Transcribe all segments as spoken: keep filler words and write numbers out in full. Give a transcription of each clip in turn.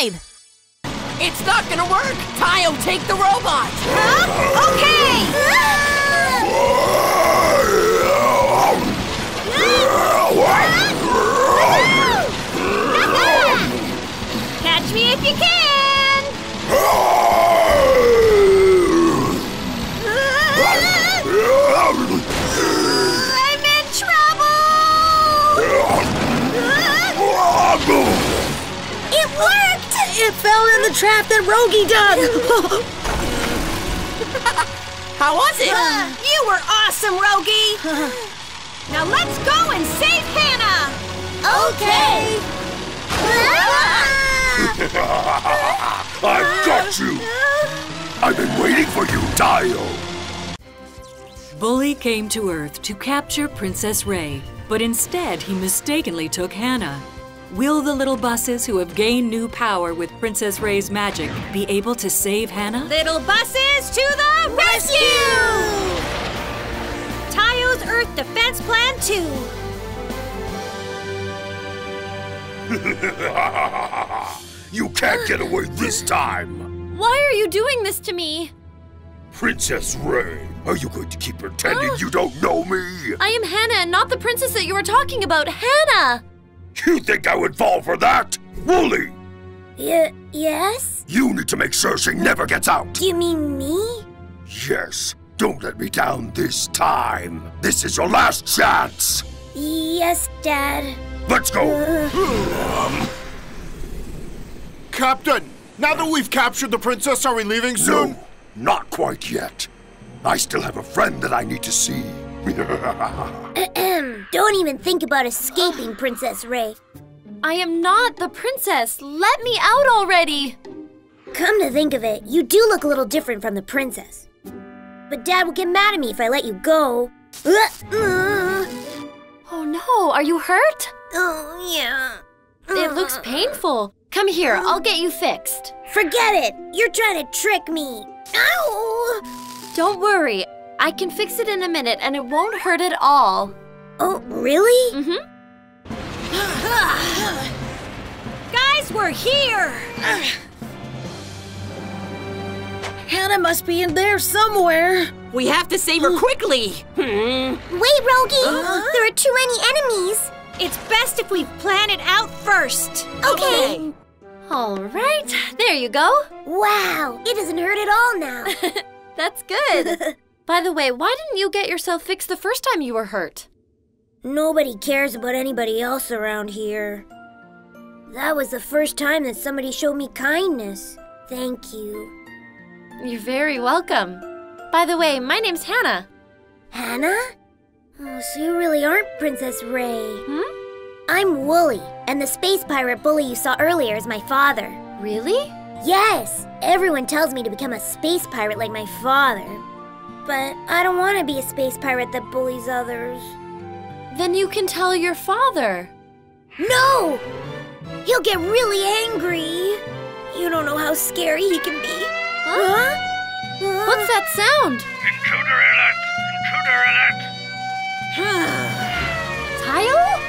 time! It's not gonna work! Tayo, take the robot! Huh? Okay! Catch me if you can! I'm in trouble! It worked! It fell in the trap that Rogi dug! How was it? Uh, you were awesome, Rogi! Uh, now let's go and save Hannah! Okay! I've got you! I've been waiting for you, Tile! Bully came to Earth to capture Princess Ray, but instead he mistakenly took Hannah. Will the little buses who have gained new power with Princess Ray's magic be able to save Hannah? Little buses to the rescue! rescue! Tayo's Earth Defense Plan two. You can't get away this time! Why are you doing this to me? Princess Ray, are you going to keep pretending uh, you don't know me? I am Hannah and not the princess that you were talking about, Hannah! You think I would fall for that? Wooly! Y- yes? You need to make sure she never gets out! You mean me? Yes. Don't let me down this time. This is your last chance! Yes, Dad. Let's go! Uh... Captain, now that we've captured the princess, are we leaving soon? No, not quite yet. I still have a friend that I need to see. Don't even think about escaping, Princess Ray. I am not the princess. Let me out already. Come to think of it, you do look a little different from the princess. But Dad will get mad at me if I let you go. Oh no, are you hurt? Oh, yeah. It looks painful. Come here, I'll get you fixed. Forget it. You're trying to trick me. Ow! Don't worry. I can fix it in a minute, and it won't hurt at all. Oh, really? Mm-hmm. Guys, we're here! Hannah must be in there somewhere. We have to save her quickly! Wait, Rogi! Uh-huh. There are too many enemies! It's best if we plan it out first. Okay! okay. All right, there you go. Wow, it doesn't hurt at all now. That's good. By the way, why didn't you get yourself fixed the first time you were hurt? Nobody cares about anybody else around here. That was the first time that somebody showed me kindness. Thank you. You're very welcome. By the way, my name's Hannah. Hannah? Oh, so you really aren't Princess Ray. Hmm? I'm Wooly, and the space pirate Bully you saw earlier is my father. Really? Yes! Everyone tells me to become a space pirate like my father. But I don't want to be a space pirate that bullies others. Then you can tell your father. No! He'll get really angry. You don't know how scary he can be. Huh? huh? What's that sound? Intruder alert! Intruder alert! Tile?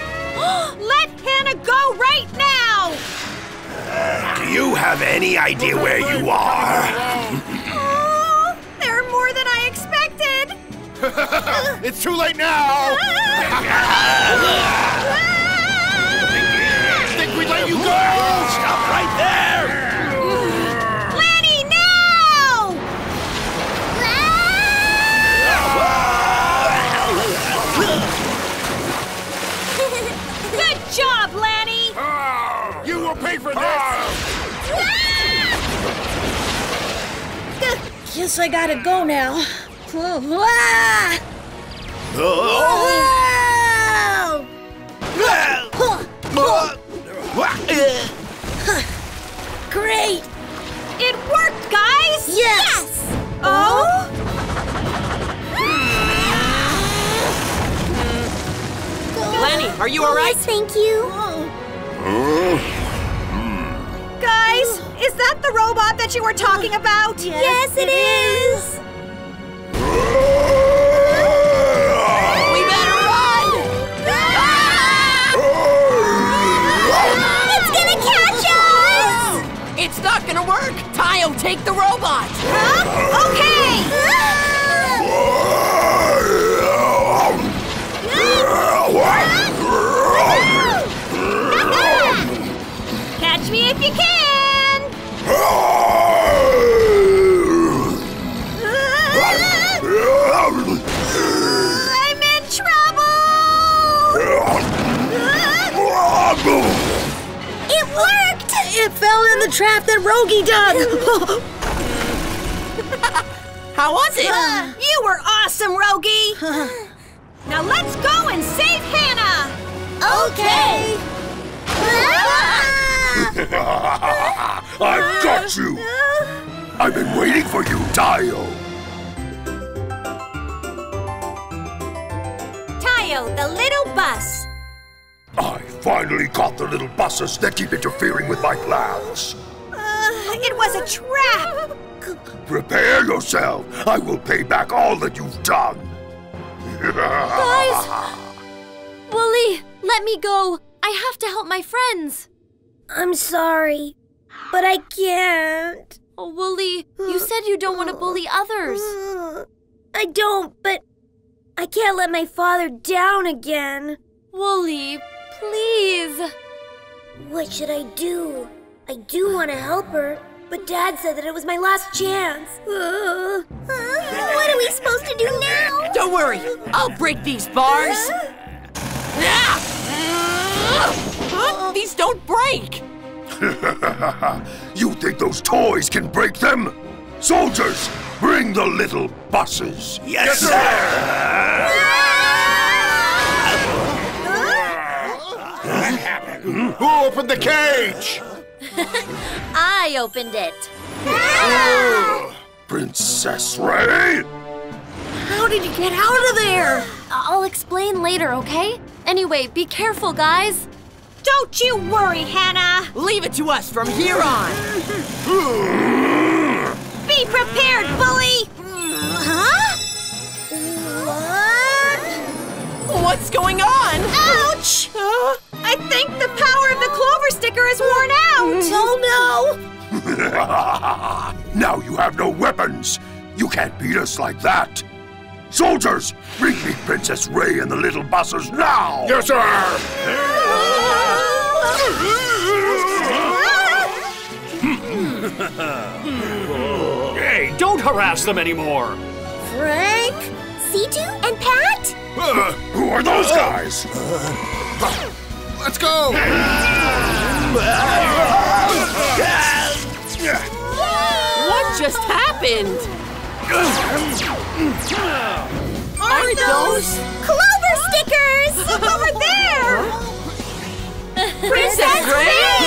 Let Hannah go right now! Uh, do you have any idea where you are? It's too late now! I think we'd let you go! Stop right there! Lani, now! Good job, Lani! You will pay for this! Guess I gotta go now. Oh. Oh. Great! It worked, guys! Yes! yes. Oh? Lani, are you all right? Yes, thank you. Guys, is that the robot that you were talking about? Yes, yes it, it is! is. We better run! Ah! It's gonna catch us! the trap that Rogi dug! How was it? Uh, you were awesome, Rogi! Uh, now let's go and save Hannah! Okay! I've got you! I've been waiting for you, Tayo! Tayo, the little bus! I finally caught the little buses that keep interfering with my plans! Uh, it was a trap! Prepare yourself! I will pay back all that you've done! Guys! Wooly, let me go! I have to help my friends! I'm sorry, but I can't. Oh, Wooly, you said you don't want to bully others. I don't, but I can't let my father down again. Wooly, please. What should I do? I do want to help her. But Dad said that it was my last chance. Uh, uh, what are we supposed to do now? Don't worry, I'll break these bars. Uh, uh, these don't break. You think those toys can break them? Soldiers, bring the little buses. Yes, yes sir. Uh, what happened? Who opened the cage? I opened it. Uh, Princess Ray? How did you get out of there? I'll explain later, okay? Anyway, be careful, guys. Don't you worry, Hannah. Leave it to us from here on. Be prepared, Bully. Huh? What? What's going on? Ouch! Uh, I think the power of the clover sticker is worn out! Oh no! Now you have no weapons! You can't beat us like that! Soldiers, bring me Princess Ray and the little buses now! Yes, sir! Hey, don't harass them anymore! Frank? Situ and Pat? Uh, who are those guys? Uh, Let's go! What just happened? Aren't those clover stickers? Look over there! Princess Ray!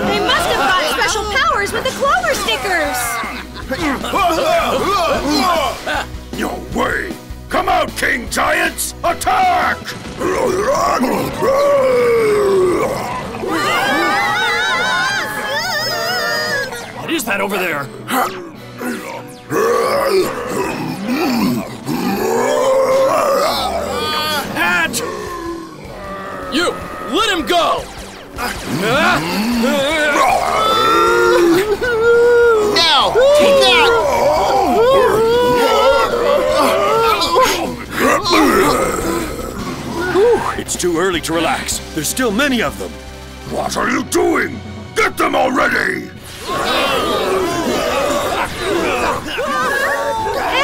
They must have got special powers with the clover stickers! No way! Come out, King Giants! Attack! What is that over there? Pat! You! Let him go! Now! Take that! It's too early to relax. There's still many of them. What are you doing? Get them already!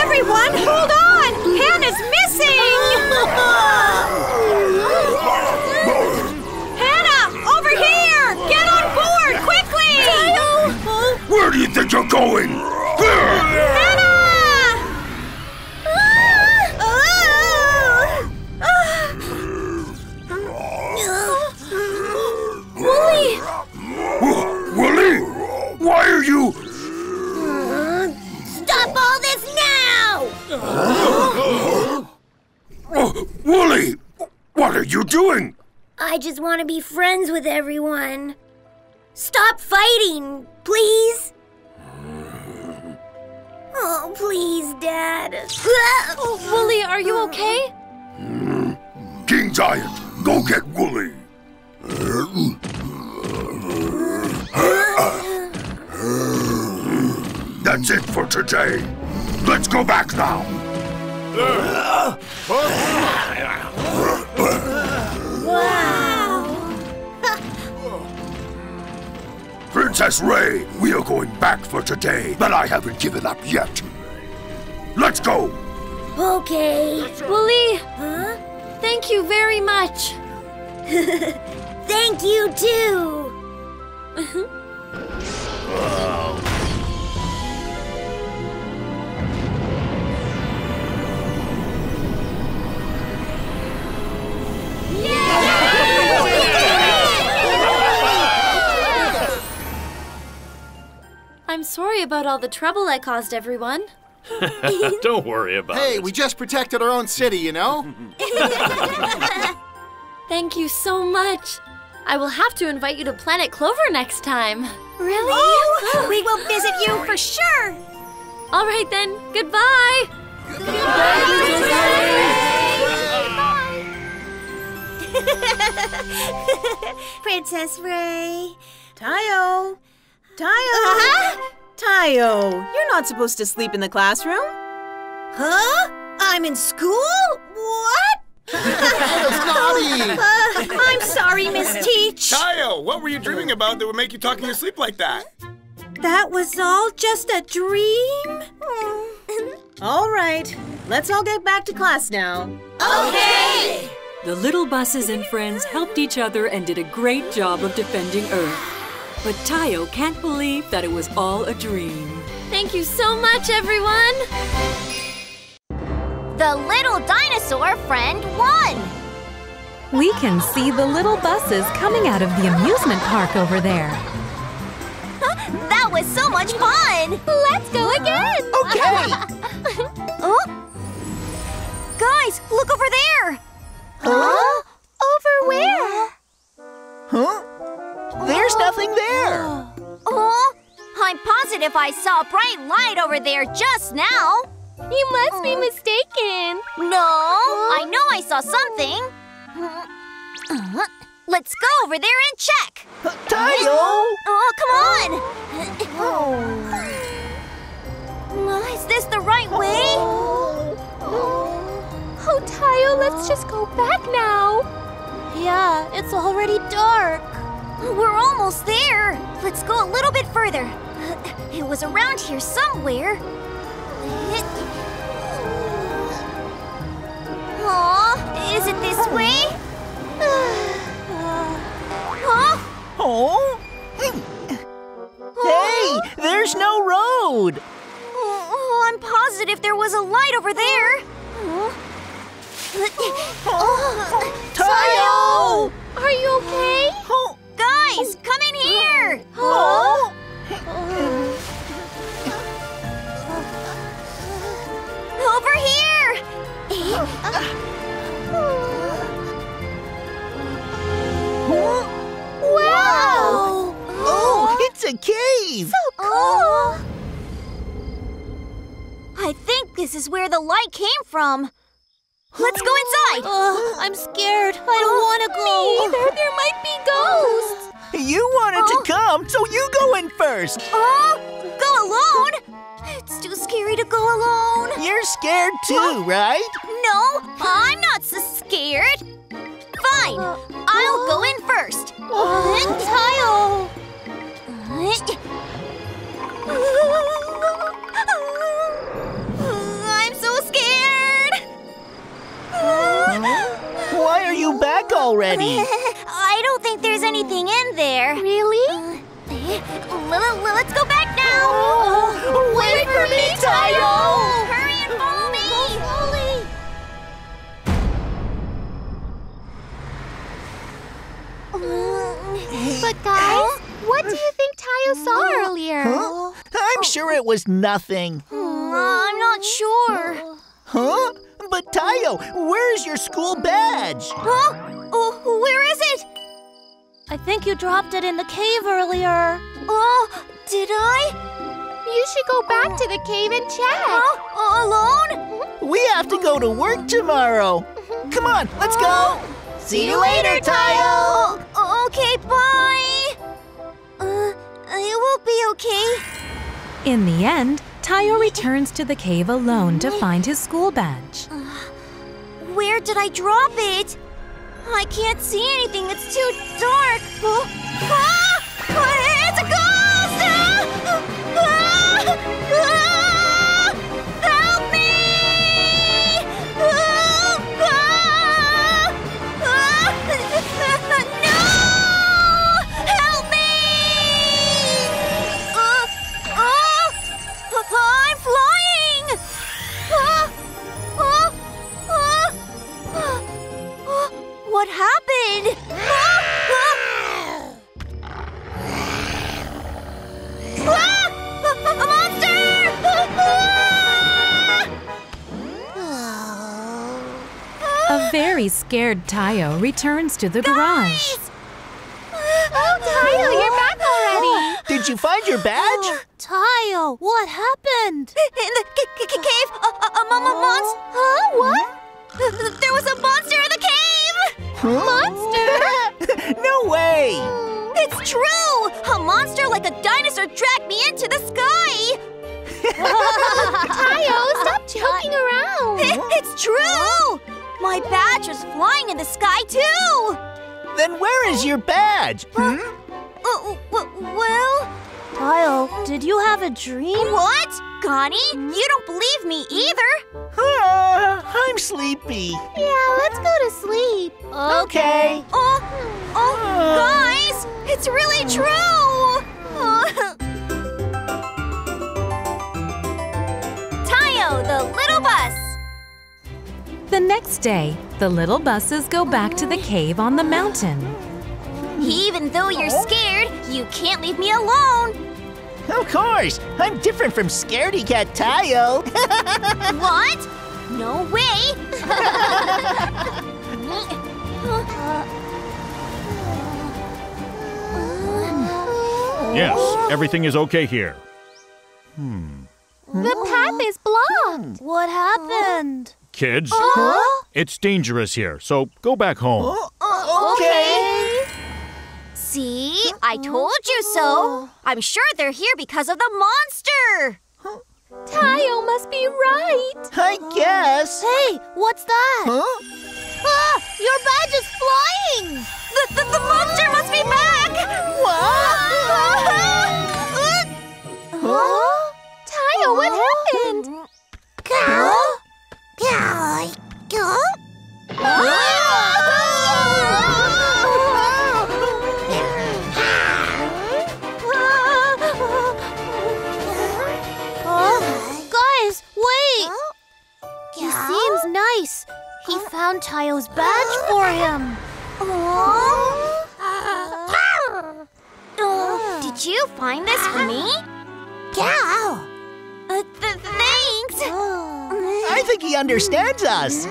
Everyone, hold on! Hannah's missing! Hannah, over here! Get on board, quickly! Tile! Where do you think you're going? Hannah! Wooly, why are you... Stop all this now! Huh? Oh, Wooly, what are you doing? I just want to be friends with everyone. Stop fighting, please. Oh, please, Dad. Oh, Wooly, are you okay? King Giant, go get Wooly. That's it for today. Let's go back now. Wow. Princess Ray, we are going back for today, but I haven't given up yet. Let's go. Okay. Wooly, huh? Thank you very much. Thank you, too. I'm sorry about all the trouble I caused everyone. Don't worry about hey, it. Hey, we just protected our own city, you know? Thank you so much. I will have to invite you to Planet Clover next time. Really? Oh, we will visit you for sure. All right then, goodbye. Goodbye. Goodbye. Princess Ray. Tayo. Tayo! Uh-huh. Tayo, you're not supposed to sleep in the classroom. Huh? I'm in school? What? That's naughty! Uh, I'm sorry, Miss Teach. Tayo, what were you dreaming about that would make you talking to sleep like that? That was all just a dream? All right, let's all get back to class now. Okay! The little buses and friends helped each other and did a great job of defending Earth. But Tayo can't believe that it was all a dream. Thank you so much, everyone! The little dinosaur friend won! We can see the little buses coming out of the amusement park over there. That was so much fun! Let's go again! Okay! Oh. Guys, look over there! Huh? Over where? Huh? There's nothing there! Oh, I'm positive I saw a bright light over there just now! You must be mistaken! No! I know I saw something! Uh-huh. Let's go over there and check! Uh, Tayo! Oh, come on! Oh. Is this the right way? Oh, Tayo, let's just go back now! Yeah, it's already dark. We're almost there! Let's go a little bit further. It was around here somewhere. Aw, is it this way? Huh? Oh? Hey, there's no road! Oh, I'm positive there was a light over there. Tayo! Are you okay? Oh. Guys, come in here! Oh? Over here! Wow! Oh, it's a cave! So cool! I think this is where the light came from. Let's go inside! Oh, I'm scared. I don't want to go. Me either. There might be ghosts. You wanted oh. to come, so you go in first. Oh, go alone? It's too scary to go alone. You're scared too, huh? Right? No, I'm not so scared. Fine, I'll go in first. Oh. I'm so scared. Why are you back already? I don't think there's anything in there. Really? Let's go back now. Oh, wait, wait for, for me, me Tayo. Tayo! Hurry and follow me! Go slowly. But guys, what do you think Tayo saw earlier? Huh? I'm sure it was nothing. Hmm, I'm not sure. Huh? But Tayo, where's your school badge? Huh? Oh, where is it? I think you dropped it in the cave earlier. Oh, did I? You should go back to the cave and check. Huh? Alone? We have to go to work tomorrow. Come on, let's go. See you later, Tayo. Okay, bye. Uh, it will be okay. In the end, Tayo returns to the cave alone to find his school badge. Uh, where did I drop it? I can't see anything. It's too dark. Oh. Ah! It's a ghost! Ah! Ah! Ah! Help me! Ah! Ah! Ah! No! Help me! What happened? A monster! A very scared Tayo returns to the Guys! garage. Oh, Tayo, you're back already! Did you find your badge? Oh, Tayo, what happened? In the cave, a, a, a, a monster. Huh? What? There was a monster in the cave! Huh? Monster? No way! It's true! A monster like a dinosaur dragged me into the sky! Tayo, stop joking around! It, it's true! My badge was flying in the sky, too! Then where is your badge? Hmm? Uh, uh, well... Tayo, did you have a dream? What? Gani, you don't believe me either! Uh, I'm sleepy. Yeah, let's go to sleep. Okay. okay. Oh, oh, guys! It's really true! Tayo, the little bus! The next day, the little buses go back to the cave on the mountain. Even though you're scared, you can't leave me alone! Of course! I'm different from Scaredy Cat Tayo! What? No way! Yes, everything is okay here. Hmm. The path is blocked! What happened? Kids, huh? It's dangerous here, so go back home. Uh, uh, okay! okay. See? I told you so! I'm sure they're here because of the monster! Tayo must be right! I guess! Hey, what's that? Huh? Ah! Your badge is flying! The, the, the monster must be back! What? Huh? Tayo, what happened? Huh? Nice. He found Tayo's badge for him. Aww. Uh, did you find this for me? Yeah. Uh, th thanks. I think he understands us.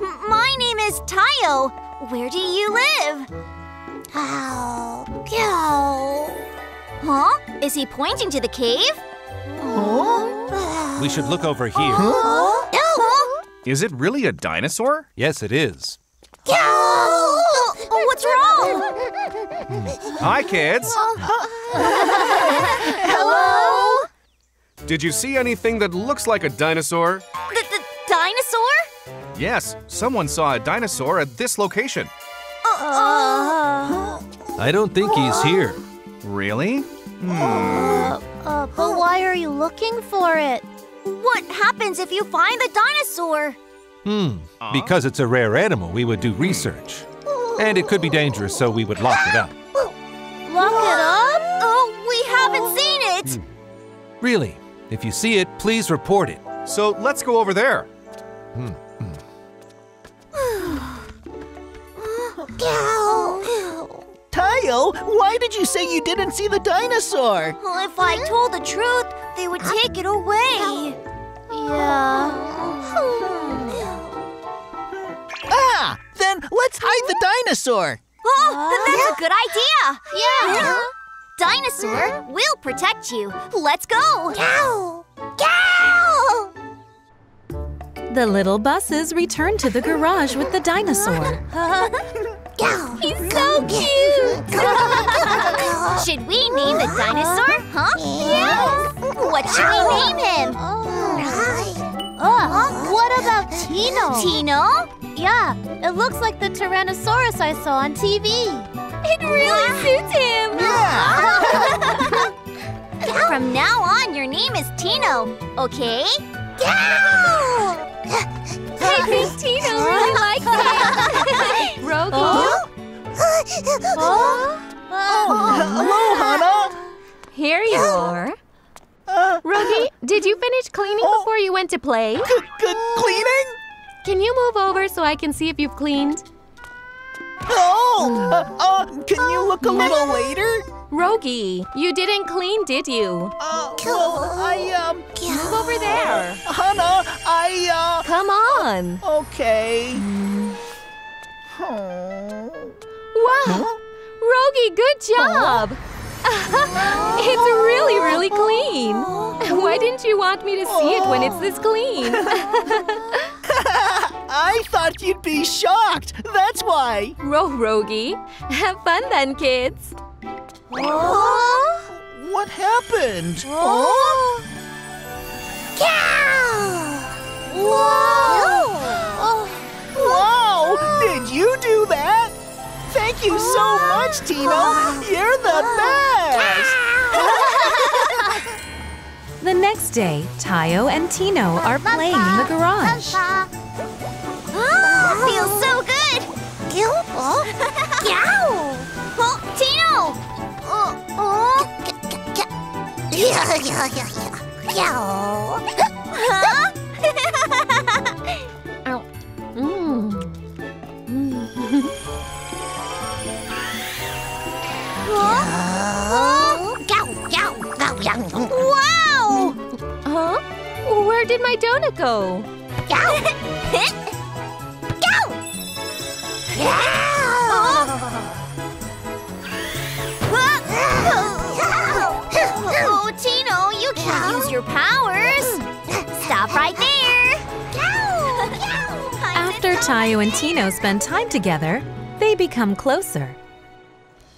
My name is Tayo. Where do you live? Huh? Is he pointing to the cave? Huh? We should look over here. Huh? Is it really a dinosaur? Yes, it is. Oh, what's wrong? Hi, kids. Hello? Did you see anything that looks like a dinosaur? The, the dinosaur? Yes, someone saw a dinosaur at this location. Uh, I don't think he's here. Really? Hmm. Uh, uh, but why are you looking for it? What happens if you find the dinosaur? Hmm, because it's a rare animal, we would do research. And it could be dangerous, so we would lock it up. Lock it up? Oh, we haven't seen it! Hmm. Really, if you see it, please report it. So let's go over there. Hmm. Tayo, why did you say you didn't see the dinosaur? Well, if I told the truth, they would take it away. Yeah. Ah! Then let's hide the dinosaur! Oh, that's a good idea! Yeah! Dinosaur, we'll protect you. Let's go! Go! Go! The little buses return to the garage with the dinosaur. He's so cute! Should we name the dinosaur, huh? Yes! What should we name him? Oh, uh, what about Tino? Tino? Yeah, it looks like the Tyrannosaurus I saw on T V. It really suits him! Yeah. From now on, your name is Tino, okay? Yeah! I think Tino really likes it. Rogi? Oh? Oh? Oh, hello, Hannah. Here you are. Uh, Rogi, did you finish cleaning oh, before you went to play? Cleaning? Can you move over so I can see if you've cleaned? Oh! Uh, uh, can you look a little later? Rogi, you didn't clean, did you? Uh, well, I, um... Move over there. Hannah, I, uh... Come on. Okay. Wow. Huh? Rogi, good job. Oh. It's really, really clean. Why didn't you want me to see it when it's this clean? I thought you'd be shocked. That's why. Ro Rogi. Have fun then, kids. Oh. What happened? Oh. Cow! Whoa! Oh. Wow! Did you do that? Thank you so much, Tino. You're the best. The next day, Tayo and Tino are playing in the garage. Oh, feels so good. Oh, oh, Tino. Oh, oh. Yeah, yeah, yeah, yeah. Yow. Huh? Ow. Mm. Mm. Huh? Yow. Yow. Yow. Yow. Wow! Huh? Where did my donut go? Yow. Yow. Yow. Oh, Tino. You can't use your powers! Stop right there! After Tayo and Tino spend time together, they become closer.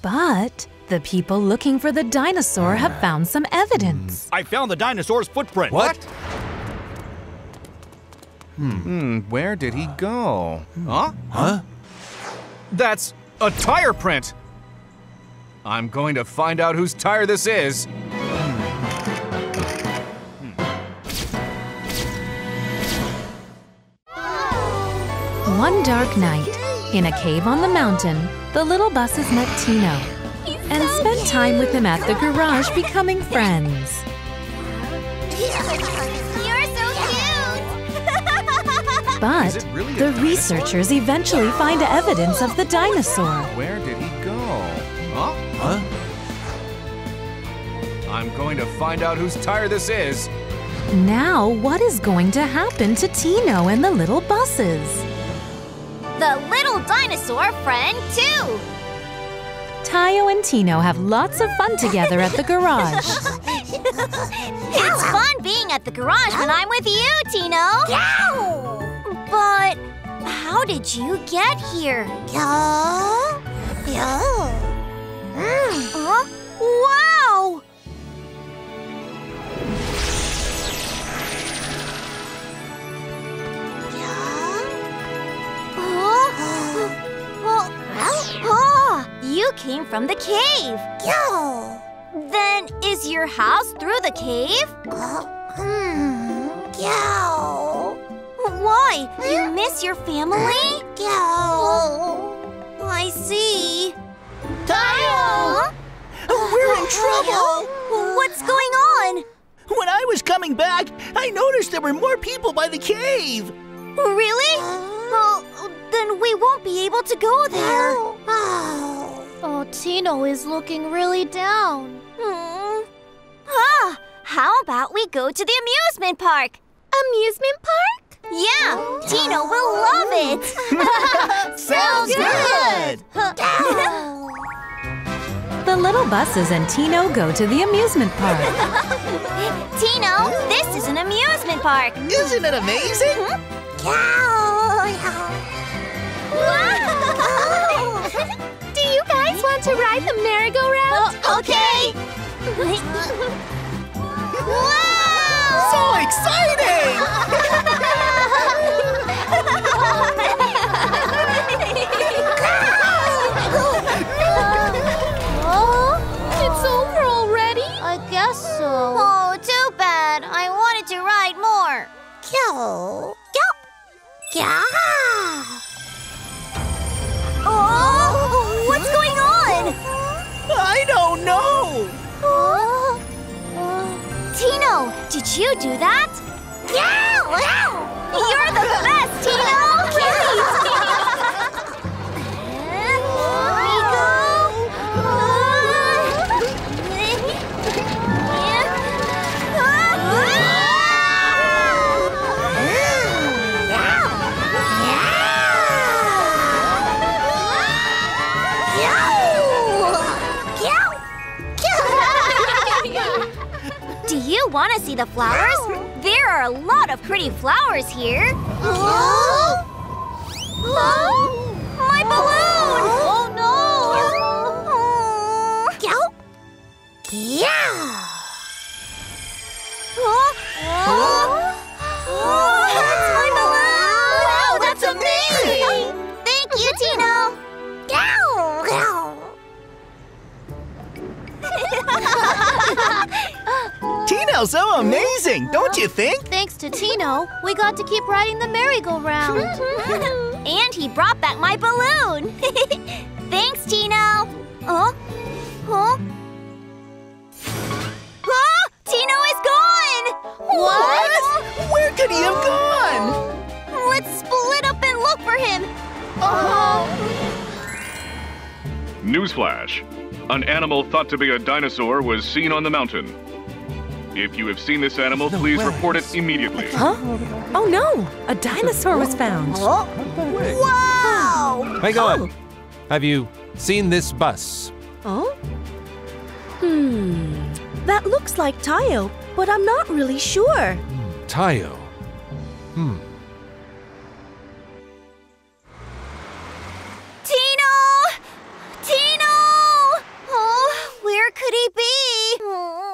But the people looking for the dinosaur have found some evidence. I found the dinosaur's footprint. What? Hmm, where did he go? Huh? Huh? That's a tire print! I'm going to find out whose tire this is. One dark night, in a cave on the mountain, the little buses met Tino and spent time with him at the garage, becoming friends. You're so cute! But the researchers eventually find evidence of the dinosaur. Where did he go? Huh? Huh? I'm going to find out whose tire this is. Now, what is going to happen to Tino and the little buses? The little dinosaur friend, too! Tayo and Tino have lots of fun together at the garage. It's fun being at the garage when I'm with you, Tino! But how did you get here? Huh? Wow! Oh, you came from the cave. Yeah. Then is your house through the cave? Uh, hmm. Yeah. Why? You miss your family? Yeah. I see. Tayo! Huh? We're in trouble. What's going on? When I was coming back, I noticed there were more people by the cave. Really? Uh, oh. Then we won't be able to go there. Oh, oh Tino is looking really down. Mm. Ah, how about we go to the amusement park? Amusement park? Yeah, oh. Tino will love it. Sounds good. good. The little buses and Tino go to the amusement park. Tino, this is an amusement park. Isn't it amazing? Mm-hmm. Cow. Wow! Do you guys want to ride the merry-go-round? Oh, okay! Wow! So exciting! Oh, it's over already? I guess so. Oh, too bad. I wanted to ride more. Cow. Cow. Cow. Oh, what's going on? I don't know. Oh. Tino, did you do that? Yeah! You're the best, Tino! see the flowers? Oh. There are a lot of pretty flowers here. Oh, oh. My balloon! Oh, no! Oh. Oh. Yeah! Oh. Oh. Oh, that's my balloon! Wow, that's amazing! Thank you, Tino! Tino's so amazing, don't you think? Thanks to Tino, we got to keep riding the merry-go-round. And he brought back my balloon. Thanks, Tino. Huh? Huh? Huh? Tino is gone! What? Where could he have gone? Let's split up and look for him. Oh. Newsflash. An animal thought to be a dinosaur was seen on the mountain. If you have seen this animal, no, please report it immediately. Huh? Oh no! A dinosaur was found. Oh. Wow! Wake oh. up! Have you seen this bus? Oh? Hmm. That looks like Tayo, but I'm not really sure. Mm, Tayo? Hmm. Tino! Tino! Where could he be? Mm.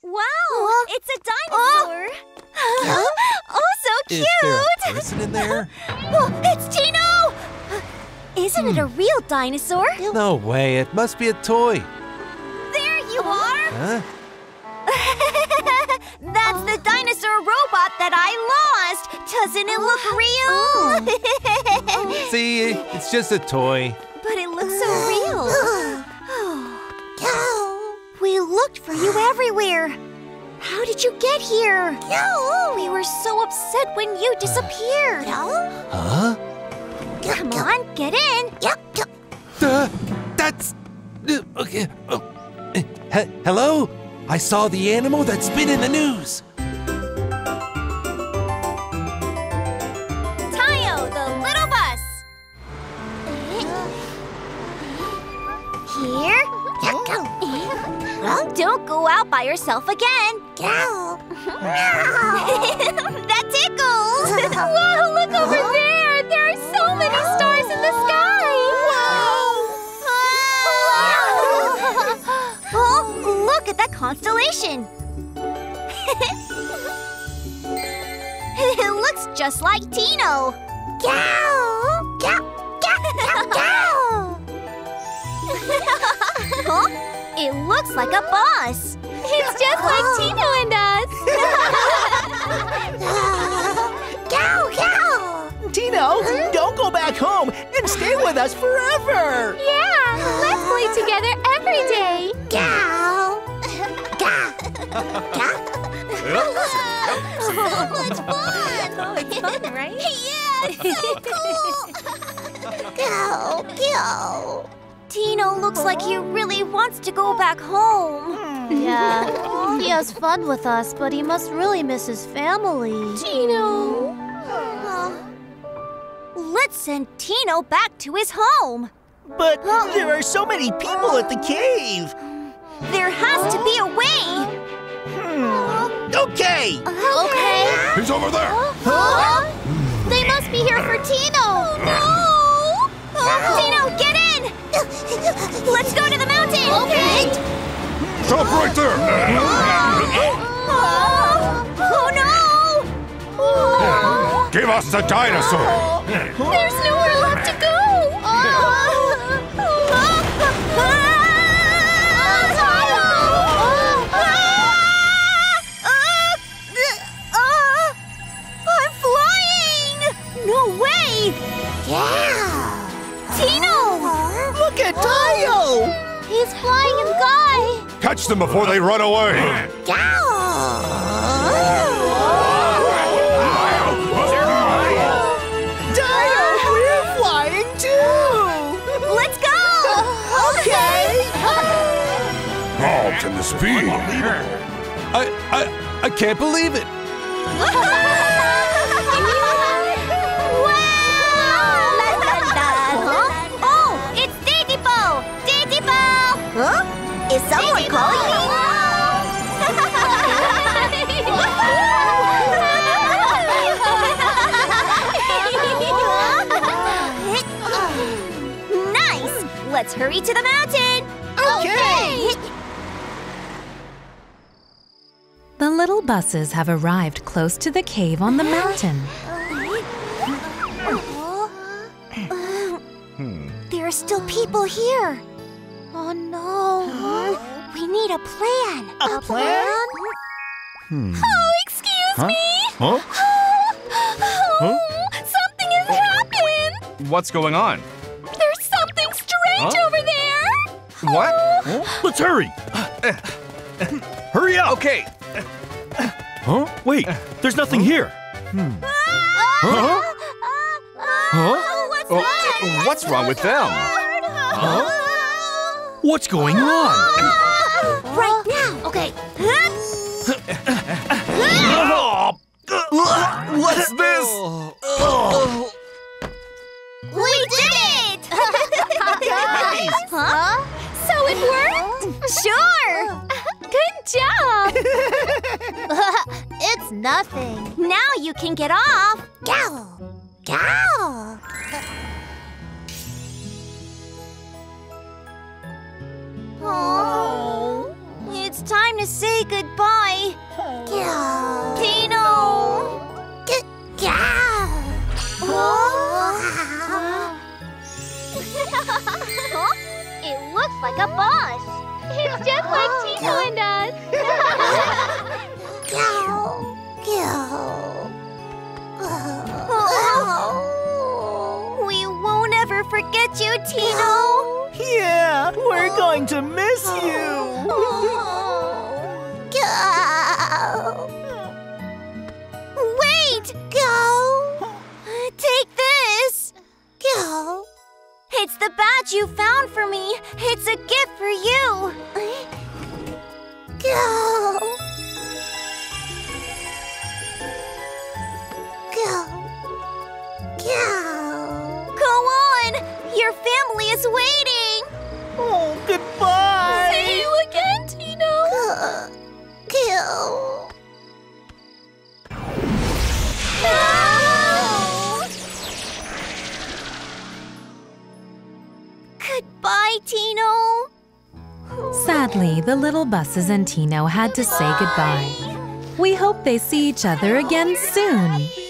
Wow, oh. It's a dinosaur. Oh. Oh, so cute. Is there a person in there? Oh, it's Tino! Isn't mm. it a real dinosaur? No way, it must be a toy. There you are! Huh? That's oh. the dinosaur robot that I lost. Doesn't it look real? Oh. See, it's just a toy. But it looks so real. We looked for you everywhere. How did you get here? We were so upset when you disappeared. Huh? Come on, get in. Uh, that's... Uh, okay. Uh, he hello? I saw the animal that's been in the news. Tayo, the little bus. Here? Well, don't go out by yourself again. That tickles. Wow, look over there. There are so many stars in the sky. Wow. Wow. Oh, look at that constellation. It looks just like Tino. Huh? It looks like a bus. It's just like oh. Tino and us. Go, go! Tino, don't go back home and stay with us forever. Yeah, let's play together every day. Go, go, so much fun! Oh, it's fun, right? Yeah, it's so cool. Go, go. Tino looks like he really wants to go back home. Yeah, he has fun with us, but he must really miss his family. Tino! Uh, let's send Tino back to his home. But uh, there are so many people at the cave. There has to be a way. Hmm. Okay. Uh, okay. He's over there. Huh? Huh? They must be here for Tino. Oh, no. Oh, Tino, get in! Let's go to the mountain! Okay! Stop right there! Oh, oh no! Oh. Give us the dinosaur! There's nowhere left to go! Oh. I'm flying! No way! Yeah! Tino! Look at Tayo! He's flying in the sky! Catch them before they run away! Go! Tayo, we're flying too! Let's go! Okay! Oh, can this be? I, I, I can't believe it! Huh? Is someone calling me? Let's hurry to the mountain! Okay! The little buses have arrived close to the cave on the mountain. There are still people here. Oh no. Huh? We need a plan. A, a plan? plan? Hmm. Oh, excuse huh? me. Huh? Oh, oh, huh? Something has happened. What's going on? There's something strange huh? over there. What? Oh. Huh? Let's hurry. Hurry up. Okay. Huh? Wait, there's nothing huh? here. Hmm. Uh, huh? Uh, uh, huh? What's, oh, what's wrong with them? Huh? What's going on? Right now! Okay. What's this? Oh. We, we did it! Guys! Huh? So it worked? Sure! Good job! It's nothing. Now you can get off. Gal! Gal! Oh, it's time to say goodbye. Gah. Tino! Gah. Oh. It looks like a bus. It's just like Tino Gah. and us. Gah. Gah. Oh. We won't ever forget you, Tino. Yeah, we're going to miss you. Go. Wait! Go. Take this. Go. It's the badge you found for me. It's a gift for you. Go. Go. Go. Go on. Your family is waiting. Oh, goodbye! See you again, Tino! Uh, kill! No! Goodbye, Tino! Sadly, the little buses and Tino had to say goodbye. We hope they see each other again soon.